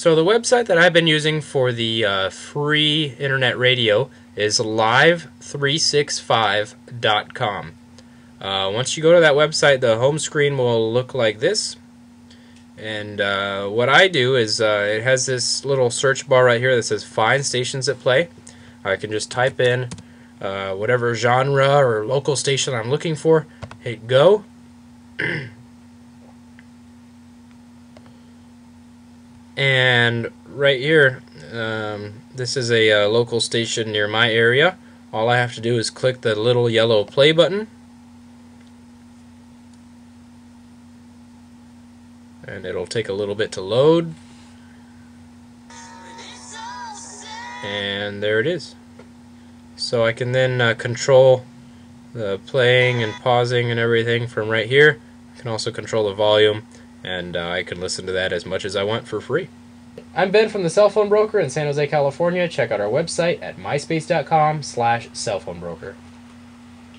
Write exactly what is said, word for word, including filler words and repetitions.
So the website that I've been using for the uh, free internet radio is live three sixty-five dot com. Uh, once you go to that website, the home screen will look like this. And uh, what I do is uh, it has this little search bar right here that says Find Stations at Play. I can just type in uh, whatever genre or local station I'm looking for, hit go. And right here, um, this is a uh, local station near my area. All I have to do is click the little yellow play button. And it'll take a little bit to load. And there it is. So I can then uh, control the playing and pausing and everything from right here. I can also control the volume, and uh, I can listen to that as much as I want for free. I'm Ben from the Cell Phone Broker in San Jose, California. Check out our website at myspace dot com slash cell phone broker.